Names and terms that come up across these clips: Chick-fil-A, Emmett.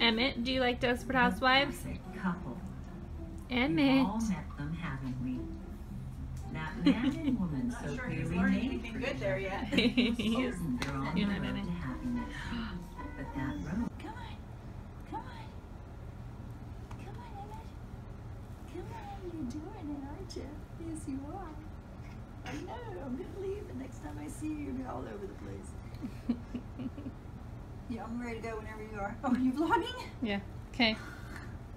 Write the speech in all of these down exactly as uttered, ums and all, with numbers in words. Emmett, do you like Desperate Housewives? Couple. Emmett. We've all met them, haven't we? That man and woman so clearly made for each other. He's they're on the road to happiness. But that road. Come on. Come on. Come on, Emmett. Come on. You're doing it, aren't you? Yes, you are. I know. I'm going to leave. And next time I see you, you'll be all over the place. Yeah, I'm ready to go whenever you are. Oh, are you vlogging? Yeah. Okay.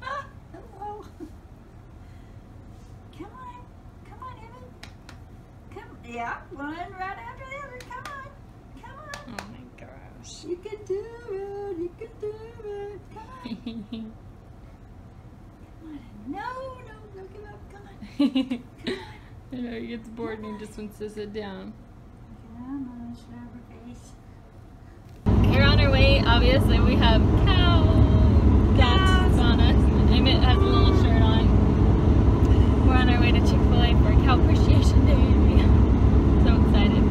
Ah, hello. Come on. Come on, Evan. Come. Yeah, one right after the other. Come on. Come on. Oh my gosh. You can do it. You can do it. Come on. Come on. No, no, don't give up. Come on. Come on. I know he gets bored and he just wants to sit down. Come on, shower face. We're on our way, obviously. We have cow dogs on us. Emmett has a little shirt on. We're on our way to Chick-fil-A for Cow Appreciation Day. I'm so excited.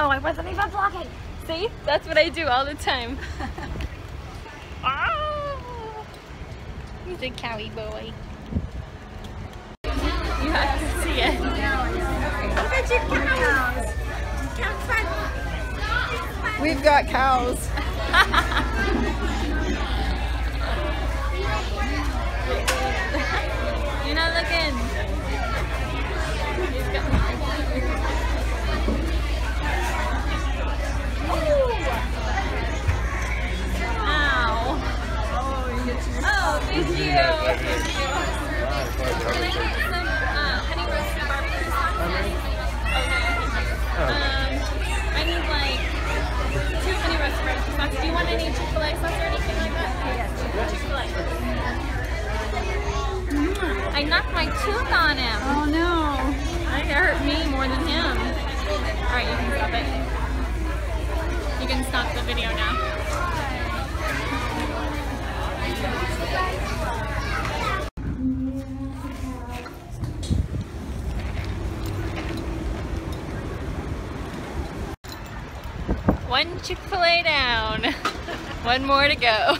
Oh, I wasn't even vlogging. See? That's what I do all the time. Ah, he's a cowie boy. You have to see it. Look at your cows. Cow fun. We've got cows. You're not looking. He's got I knocked my tooth on him. Oh no. It hurt me more than him. Alright, you can stop it. You can stop the video now. One Chick-fil-A down. One more to go.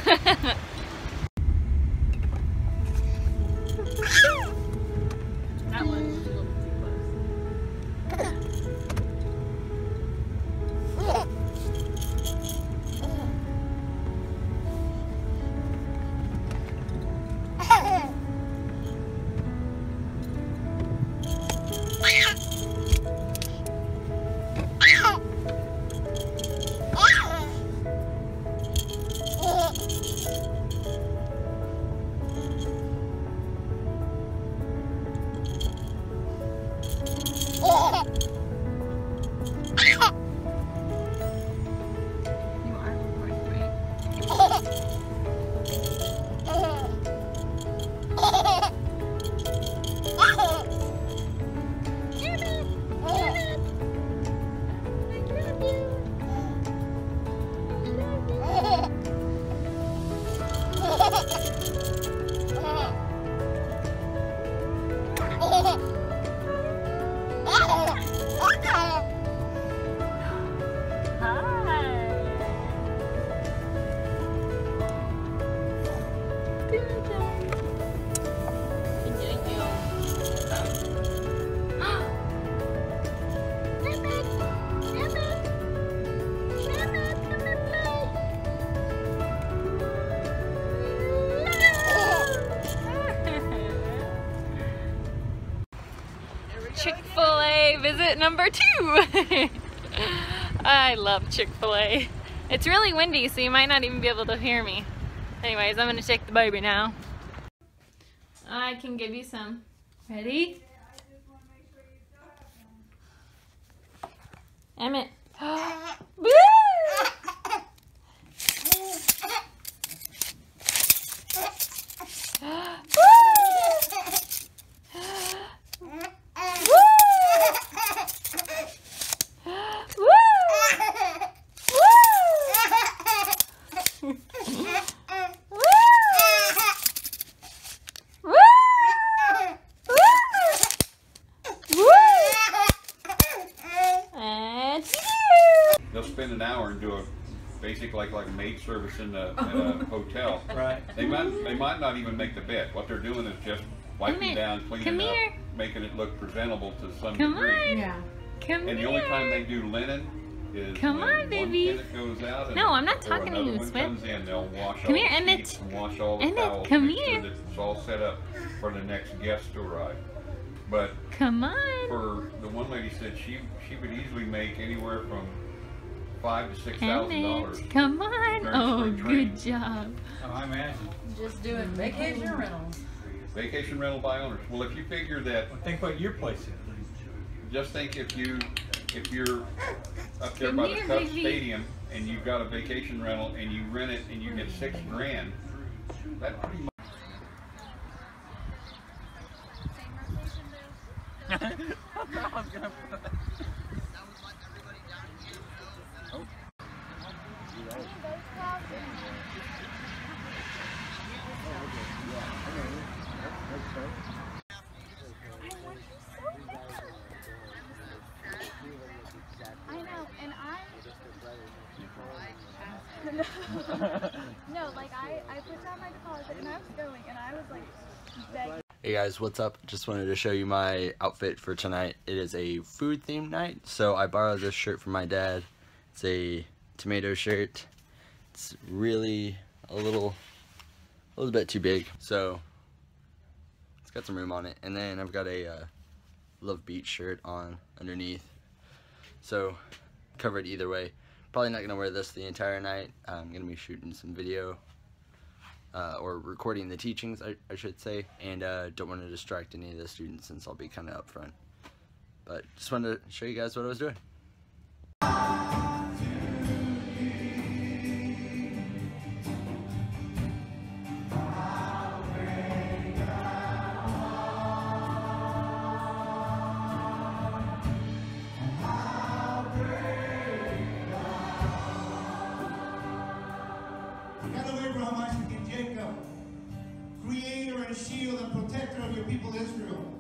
Chick-fil-A visit number two. I love Chick-fil-A. It's really windy, so you might not even be able to hear me. Anyways, I'm gonna shake the baby now. I can give you some. Ready? Emmett. Boo! They'll spend an hour and do a basic like like maid service in a, in a hotel. Right. They might they might not even make the bed. What they're doing is just wiping down, cleaning it up, making it look presentable to some Come degree. On. Yeah. Come and here. The only time they do linen is Come when on, one baby. Tenant goes out and no, I'm not talking to you, Swift. They'll wash Come all here, the Emmett. And wash all the Emmett, towels. Come here. Sure it's all set up for the next guest to arrive. But Come on. For the one lady said she she would easily make anywhere from five to six thousand dollars. Come on! Oh, good job. Oh, I imagine. Just doing vacation rentals. Vacation rental by owners. Well, if you figure that, well, think what your place is. Just think if you if you're up there Come by here, the Cubs Stadium and you've got a vacation rental and you rent it and you get six grand. That pretty much. I was gonna put that. I know, and I no, like I, I put down my deposit and I was going and I was like begging. Hey guys, what's up? Just wanted to show you my outfit for tonight. It is a food themed night, so I borrowed this shirt from my dad. It's a tomato shirt. It's really a little a little bit too big, so it's got some room on it. And then I've got a uh, Love Beach shirt on underneath, so covered either way. Probably not gonna wear this the entire night. I'm gonna be shooting some video uh, or recording the teachings, I, I should say, and uh, don't want to distract any of the students since I'll be kind of up front, but just wanted to show you guys what I was doing. Jacob, creator and shield and protector of your people Israel.